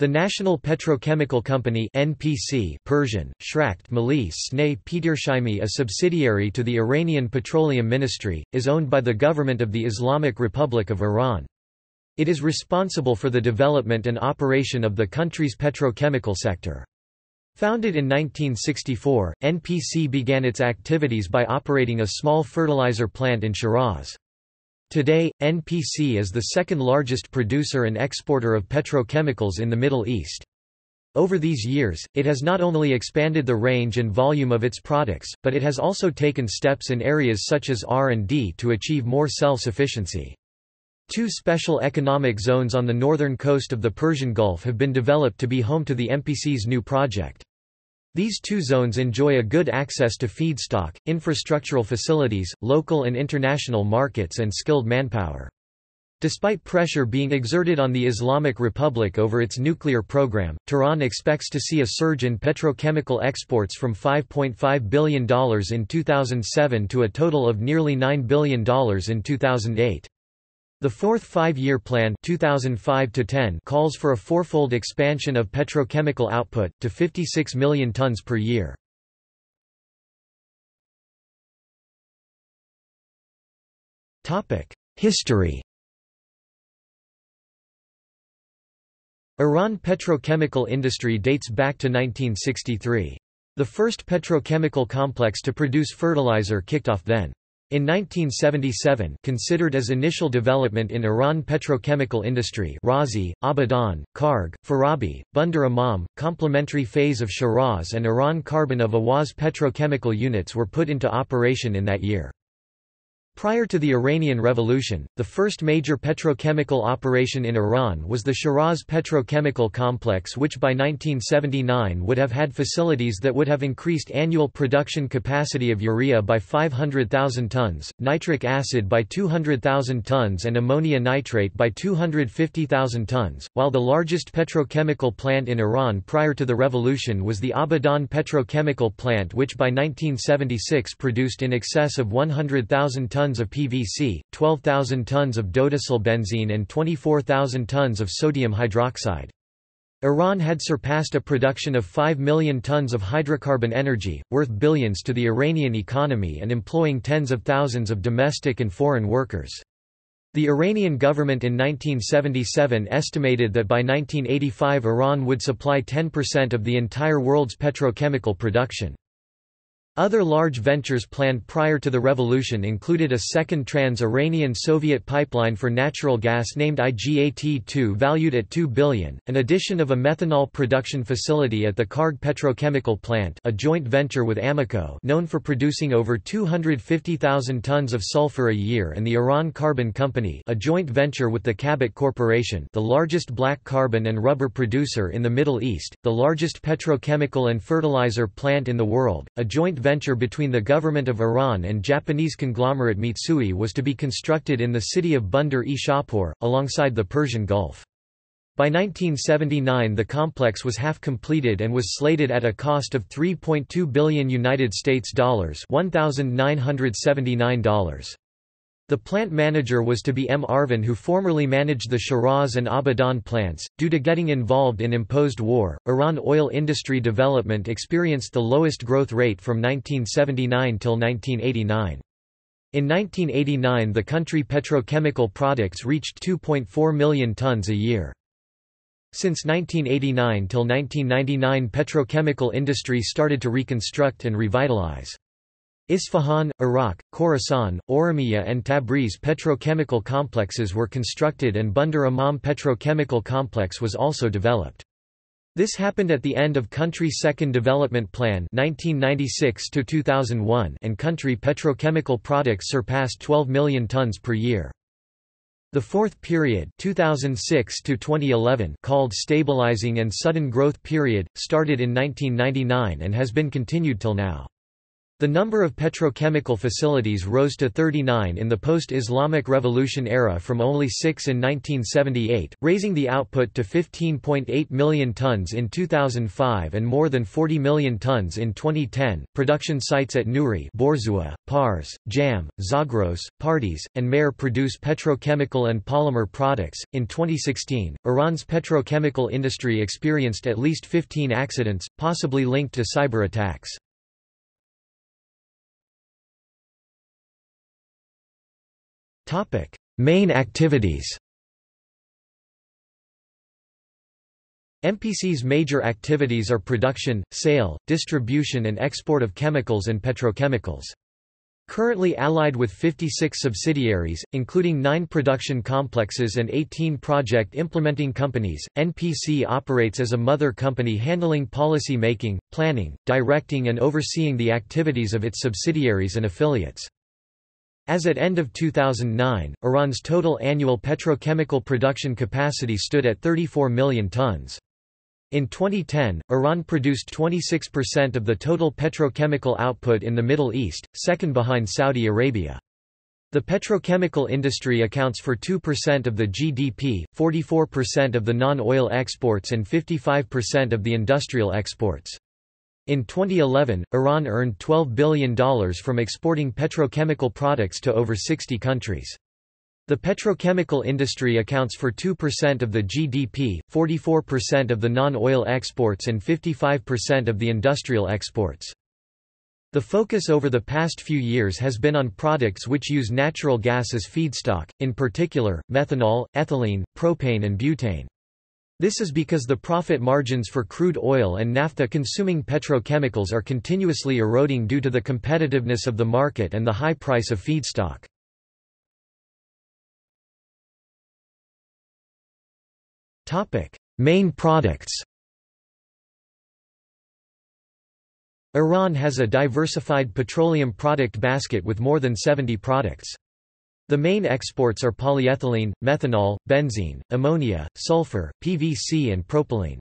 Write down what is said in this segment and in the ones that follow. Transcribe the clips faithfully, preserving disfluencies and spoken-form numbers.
The National Petrochemical Company (N P C), Persian, Shrakht Mali Sneh Petershimi, a subsidiary to the Iranian Petroleum Ministry, is owned by the government of the Islamic Republic of Iran. It is responsible for the development and operation of the country's petrochemical sector. Founded in nineteen sixty-four, N P C began its activities by operating a small fertilizer plant in Shiraz. Today, N P C is the second largest producer and exporter of petrochemicals in the Middle East. Over these years, it has not only expanded the range and volume of its products, but it has also taken steps in areas such as R and D to achieve more self-sufficiency. Two special economic zones on the northern coast of the Persian Gulf have been developed to be home to the N P C's new project. These two zones enjoy a good access to feedstock, infrastructural facilities, local and international markets and skilled manpower. Despite pressure being exerted on the Islamic Republic over its nuclear program, Tehran expects to see a surge in petrochemical exports from five point five billion dollars in two thousand seven to a total of nearly nine billion dollars in two thousand eight. The fourth five-year plan two thousand five to ten calls for a fourfold expansion of petrochemical output, to fifty-six million tons per year. History. Iran petrochemical industry dates back to nineteen sixty-three. The first petrochemical complex to produce fertilizer kicked off then. In nineteen seventy-seven, considered as initial development in Iran petrochemical industry, Razi, Abadan, Karg, Farabi, Bandar Imam, complementary phase of Shiraz and Iran Carbon of Awaz petrochemical units were put into operation in that year. Prior to the Iranian Revolution, the first major petrochemical operation in Iran was the Shiraz Petrochemical Complex, which by nineteen seventy-nine would have had facilities that would have increased annual production capacity of urea by five hundred thousand tons, nitric acid by two hundred thousand tons and ammonia nitrate by two hundred fifty thousand tons, while the largest petrochemical plant in Iran prior to the revolution was the Abadan Petrochemical Plant, which by nineteen seventy-six produced in excess of one hundred thousand tons tons of P V C, twelve thousand tons of dodecylbenzene and twenty-four thousand tons of sodium hydroxide. Iran had surpassed a production of five million tons of hydrocarbon energy, worth billions to the Iranian economy and employing tens of thousands of domestic and foreign workers. The Iranian government in nineteen seventy-seven estimated that by nineteen eighty-five Iran would supply ten percent of the entire world's petrochemical production. Other large ventures planned prior to the revolution included a second trans-Iranian Soviet pipeline for natural gas named I G A T two valued at two billion dollars, an addition of a methanol production facility at the Karg Petrochemical Plant, a joint venture with Amoco known for producing over two hundred fifty thousand tons of sulfur a year, and the Iran Carbon Company, a joint venture with the Cabot Corporation, the largest black carbon and rubber producer in the Middle East, the largest petrochemical and fertilizer plant in the world, a joint venture venture between the government of Iran and Japanese conglomerate Mitsui was to be constructed in the city of Bandar-e Shahpur, alongside the Persian Gulf. By nineteen seventy-nine the complex was half completed and was slated at a cost of three point two billion dollars United States dollars (one thousand nine hundred seventy-nine dollars). The plant manager was to be M. Arvin, who formerly managed the Shiraz and Abadan plants. Due to getting involved in imposed war, Iran oil industry development experienced the lowest growth rate from nineteen seventy-nine till nineteen eighty-nine. In nineteen eighty-nine the country petrochemical products reached two point four million tons a year. Since nineteen eighty-nine till nineteen ninety-nine petrochemical industry started to reconstruct and revitalize. Isfahan, Iraq, Khorasan, Oromia and Tabriz petrochemical complexes were constructed and Bandar Imam petrochemical complex was also developed. This happened at the end of Country Second Development Plan nineteen ninety-six to two thousand one and country petrochemical products surpassed twelve million tons per year. The fourth period two thousand six to twenty eleven, called Stabilizing and Sudden Growth Period, started in nineteen ninety-nine and has been continued till now. The number of petrochemical facilities rose to thirty-nine in the post-Islamic Revolution era from only six in nineteen seventy-eight, raising the output to fifteen point eight million tons in two thousand five and more than forty million tons in twenty ten. Production sites at Nuri, Borzoua, Pars, Jam, Zagros, Pardis, and Mehr produce petrochemical and polymer products. In twenty sixteen, Iran's petrochemical industry experienced at least fifteen accidents, possibly linked to cyber attacks. Main activities. M P C's major activities are production, sale, distribution and export of chemicals and petrochemicals. Currently allied with fifty-six subsidiaries, including nine production complexes and eighteen project implementing companies, N P C operates as a mother company handling policy making, planning, directing and overseeing the activities of its subsidiaries and affiliates. As at end of two thousand nine, Iran's total annual petrochemical production capacity stood at thirty-four million tons. In twenty ten, Iran produced twenty-six percent of the total petrochemical output in the Middle East, second behind Saudi Arabia. The petrochemical industry accounts for two percent of the G D P, forty-four percent of the non-oil exports and fifty-five percent of the industrial exports. In twenty eleven, Iran earned twelve billion dollars from exporting petrochemical products to over sixty countries. The petrochemical industry accounts for two percent of the G D P, forty-four percent of the non-oil exports and fifty-five percent of the industrial exports. The focus over the past few years has been on products which use natural gas as feedstock, in particular, methanol, ethylene, propane and butane. This is because the profit margins for crude oil and naphtha-consuming petrochemicals are continuously eroding due to the competitiveness of the market and the high price of feedstock. Main products. Iran has a diversified petroleum product basket with more than seventy products. The main exports are polyethylene, methanol, benzene, ammonia, sulfur, P V C and propylene.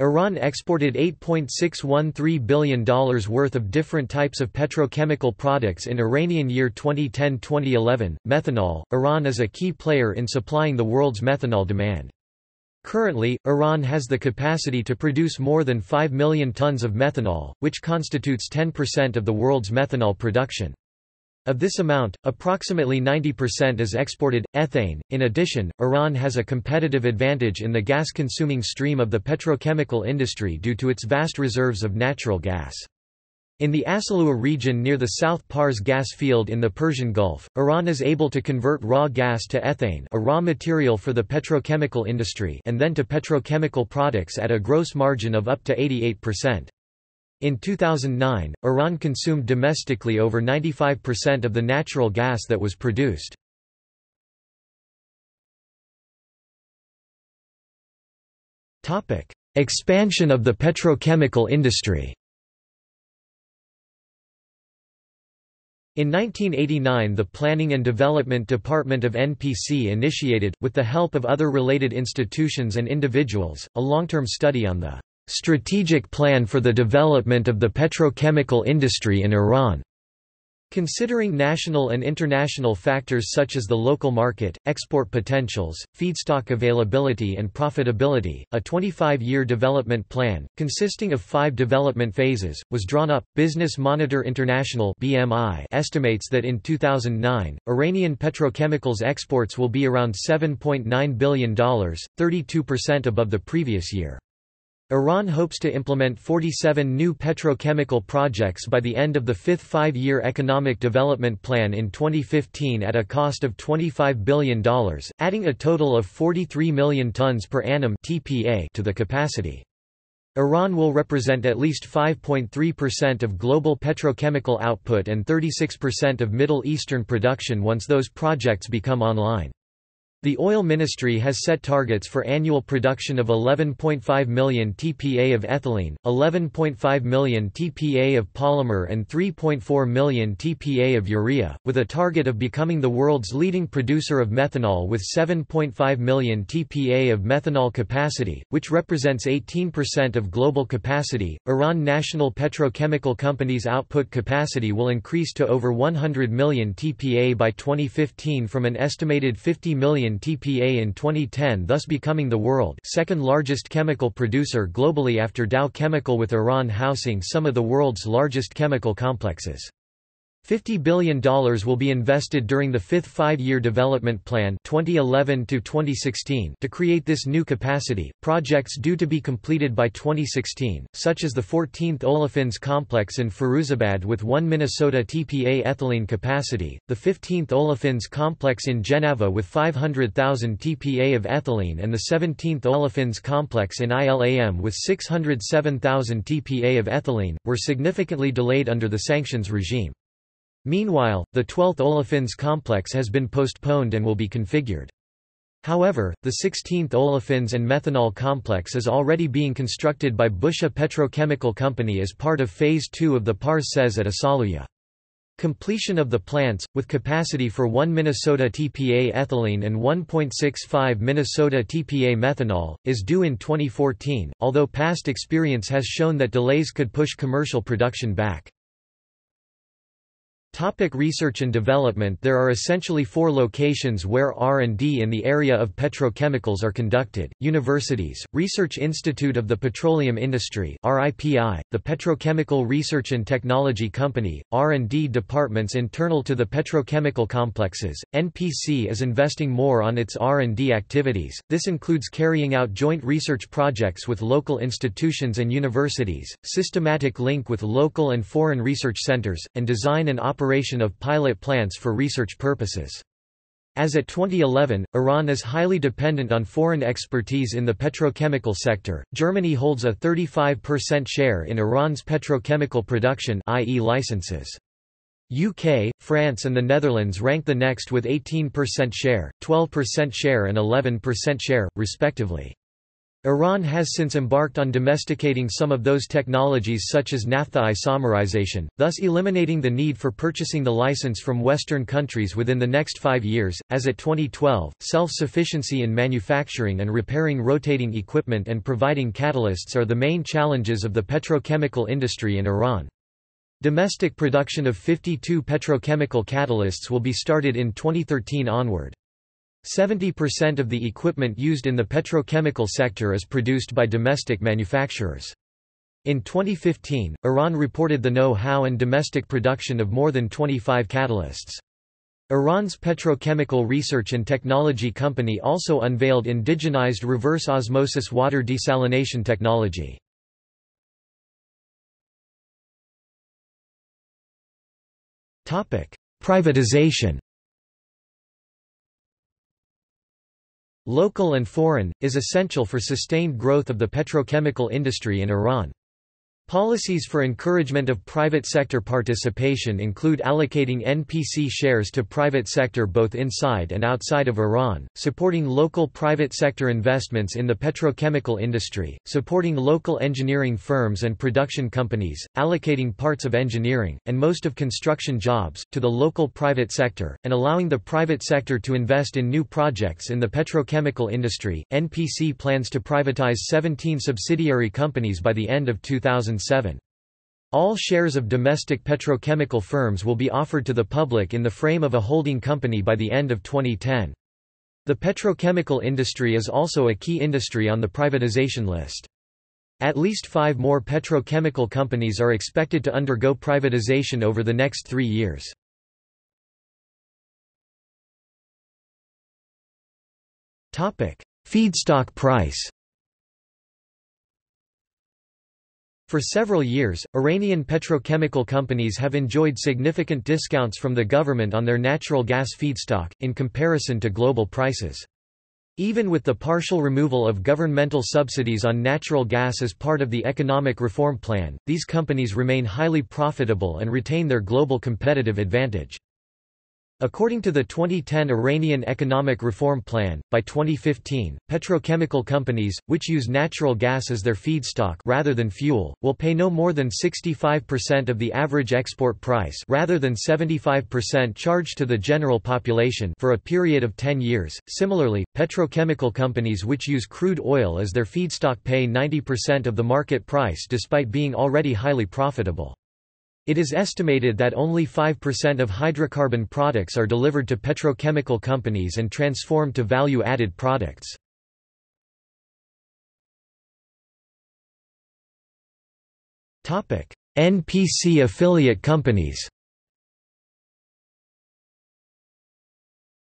Iran exported eight point six one three billion dollars worth of different types of petrochemical products in Iranian year twenty ten to twenty eleven. Methanol. Iran is a key player in supplying the world's methanol demand. Currently, Iran has the capacity to produce more than five million tons of methanol, which constitutes ten percent of the world's methanol production. Of this amount, approximately ninety percent is exported. Ethane. In addition, Iran has a competitive advantage in the gas-consuming stream of the petrochemical industry due to its vast reserves of natural gas. In the Asaluyeh region near the South Pars gas field in the Persian Gulf, Iran is able to convert raw gas to ethane, a raw material for the petrochemical industry, and then to petrochemical products at a gross margin of up to eighty-eight percent. In two thousand nine, Iran consumed domestically over ninety-five percent of the natural gas that was produced. Expansion of the petrochemical industry. In nineteen eighty-nine, the Planning and Development Department of N P C initiated, with the help of other related institutions and individuals, a long-term study on the strategic plan for the development of the petrochemical industry in Iran, considering national and international factors such as the local market, export potentials, feedstock availability and profitability. A twenty-five year development plan, consisting of five development phases, was drawn up. Business Monitor International (B M I) estimates that in two thousand nine, Iranian petrochemicals exports will be around seven point nine billion dollars, thirty-two percent above the previous year. Iran hopes to implement forty-seven new petrochemical projects by the end of the fifth five-year economic development plan in twenty fifteen at a cost of twenty-five billion dollars, adding a total of forty-three million tons per annum (T P A) to the capacity. Iran will represent at least five point three percent of global petrochemical output and thirty-six percent of Middle Eastern production once those projects become online. The Oil Ministry has set targets for annual production of eleven point five million T P A of ethylene, eleven point five million T P A of polymer and three point four million T P A of urea, with a target of becoming the world's leading producer of methanol with seven point five million T P A of methanol capacity, which represents eighteen percent of global capacity. Iran National Petrochemical Company's output capacity will increase to over one hundred million T P A by twenty fifteen from an estimated fifty million T P A in twenty ten, thus becoming the world's second largest chemical producer globally after Dow Chemical, with Iran housing some of the world's largest chemical complexes. fifty billion dollars will be invested during the fifth five-year development plan twenty eleven to twenty sixteen to create this new capacity. Projects due to be completed by twenty sixteen, such as the fourteenth Olefins Complex in Firuzabad with one Minnesota T P A ethylene capacity, the fifteenth Olefins Complex in Geneva with five hundred thousand T P A of ethylene, and the seventeenth Olefins Complex in I L A M with six hundred seven thousand T P A of ethylene, were significantly delayed under the sanctions regime. Meanwhile, the twelfth Olefins Complex has been postponed and will be configured. However, the sixteenth Olefins and Methanol Complex is already being constructed by Busha Petrochemical Company as part of Phase two of the PARS C E S at Asaluyeh. Completion of the plants, with capacity for one Minnesota T P A ethylene and one point six five Minnesota T P A methanol, is due in twenty fourteen, although past experience has shown that delays could push commercial production back. Topic: research and development. There are essentially four locations where R and D in the area of petrochemicals are conducted: universities, Research Institute of the Petroleum Industry (R I P I), the Petrochemical Research and Technology Company, R and D departments internal to the petrochemical complexes. N P C is investing more on its R and D activities. This includes carrying out joint research projects with local institutions and universities, systematic link with local and foreign research centers, and design and operation of pilot plants for research purposes. As at twenty eleven, Iran is highly dependent on foreign expertise in the petrochemical sector. Germany holds a thirty-five percent share in Iran's petrochemical production, that is licenses. U K, France and the Netherlands rank the next with eighteen percent share, twelve percent share and eleven percent share, respectively. Iran has since embarked on domesticating some of those technologies, such as naphtha isomerization, thus eliminating the need for purchasing the license from Western countries within the next five years. As at twenty twelve, self-sufficiency in manufacturing and repairing rotating equipment and providing catalysts are the main challenges of the petrochemical industry in Iran. Domestic production of fifty-two petrochemical catalysts will be started in twenty thirteen onward. seventy percent of the equipment used in the petrochemical sector is produced by domestic manufacturers. In twenty fifteen, Iran reported the know-how and domestic production of more than twenty-five catalysts. Iran's Petrochemical Research and Technology Company also unveiled indigenized reverse osmosis water desalination technology. Privatization. Local and foreign, is essential for sustained growth of the petrochemical industry in Iran. Policies for encouragement of private sector participation include allocating N P C shares to private sector both inside and outside of Iran, supporting local private sector investments in the petrochemical industry, supporting local engineering firms and production companies, allocating parts of engineering, and most of construction jobs, to the local private sector, and allowing the private sector to invest in new projects in the petrochemical industry. N P C plans to privatize seventeen subsidiary companies by the end of two thousand seven. All shares of domestic petrochemical firms will be offered to the public in the frame of a holding company by the end of twenty ten. The petrochemical industry is also a key industry on the privatization list. At least five more petrochemical companies are expected to undergo privatization over the next three years. Feedstock price. For several years, Iranian petrochemical companies have enjoyed significant discounts from the government on their natural gas feedstock, in comparison to global prices. Even with the partial removal of governmental subsidies on natural gas as part of the economic reform plan, these companies remain highly profitable and retain their global competitive advantage. According to the twenty ten Iranian Economic Reform Plan, by twenty fifteen, petrochemical companies, which use natural gas as their feedstock rather than fuel, will pay no more than sixty-five percent of the average export price rather than seventy-five percent charged to the general population for a period of ten years. Similarly, petrochemical companies which use crude oil as their feedstock pay ninety percent of the market price despite being already highly profitable. It is estimated that only five percent of hydrocarbon products are delivered to petrochemical companies and transformed to value-added products. N P C affiliate companies.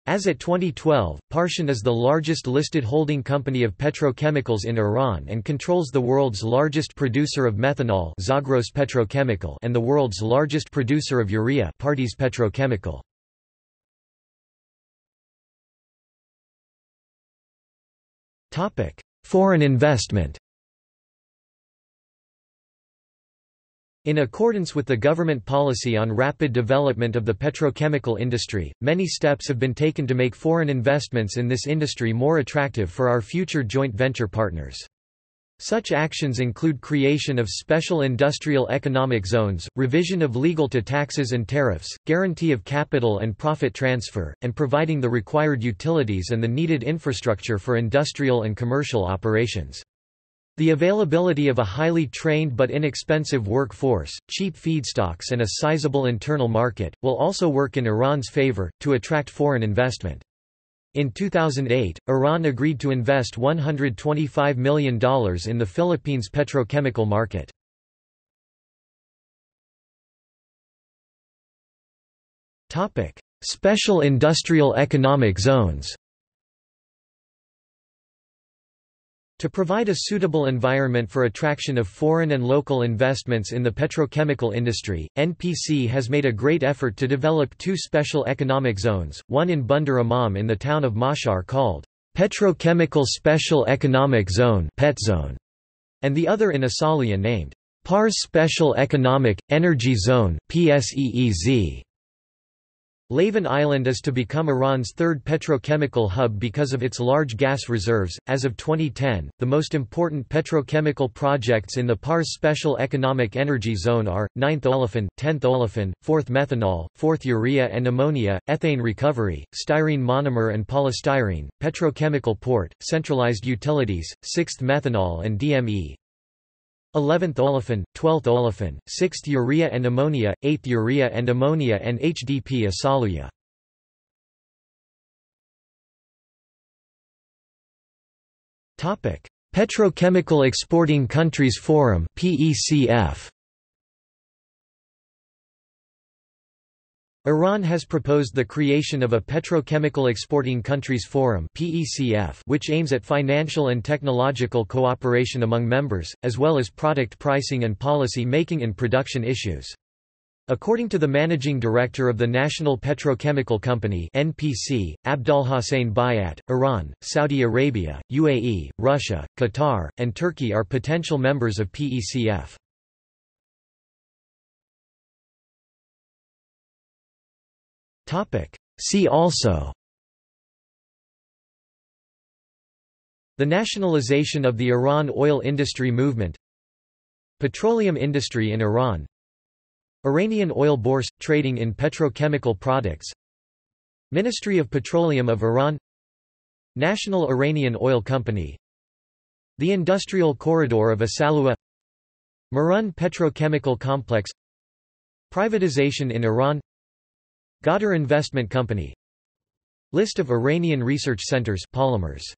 As at twenty twelve, Parsian is the largest listed holding company of petrochemicals in Iran and controls the world's largest producer of methanol, Zagros Petrochemical, and the world's largest producer of urea, Pardis Petrochemical. Topic: Foreign investment. In accordance with the government policy on rapid development of the petrochemical industry, many steps have been taken to make foreign investments in this industry more attractive for our future joint venture partners. Such actions include creation of special industrial economic zones, revision of legal to taxes and tariffs, guarantee of capital and profit transfer, and providing the required utilities and the needed infrastructure for industrial and commercial operations. The availability of a highly trained but inexpensive workforce, cheap feedstocks and a sizable internal market, will also work in Iran's favor, to attract foreign investment. In two thousand eight, Iran agreed to invest one hundred twenty-five million dollars in the Philippines' petrochemical market. Special Industrial Economic Zones. To provide a suitable environment for attraction of foreign and local investments in the petrochemical industry, N P C has made a great effort to develop two special economic zones, one in Bandar Imam in the town of Mashhar called Petrochemical Special Economic Zone (PETZone), and the other in Asaluyeh named Pars Special Economic Energy Zone (PSEEZ). Lavan Island is to become Iran's third petrochemical hub because of its large gas reserves. As of twenty ten, the most important petrochemical projects in the Pars Special Economic Energy Zone are ninth olefin, tenth olefin, fourth methanol, fourth urea and ammonia, ethane recovery, styrene monomer and polystyrene, petrochemical port, centralized utilities, sixth methanol and D M E. eleventh olefin, twelfth olefin, sixth urea and ammonia, eighth urea and ammonia and H D P Asaluyeh. Topic: Petrochemical Exporting Countries Forum (P E C F). Iran has proposed the creation of a Petrochemical Exporting Countries Forum (P E C F), which aims at financial and technological cooperation among members, as well as product pricing and policy making in production issues. According to the managing director of the National Petrochemical Company (N P C), Abdalhossein Bayat, Iran, Saudi Arabia, U A E, Russia, Qatar, and Turkey are potential members of P E C F. See also: The nationalization of the Iran oil industry movement, petroleum industry in Iran, Iranian oil bourse – trading in petrochemical products, Ministry of Petroleum of Iran, National Iranian Oil Company, the Industrial Corridor of Asaluyeh, Marun Petrochemical Complex, privatization in Iran, Ghadir Investment Company, List of Iranian research centers, polymers.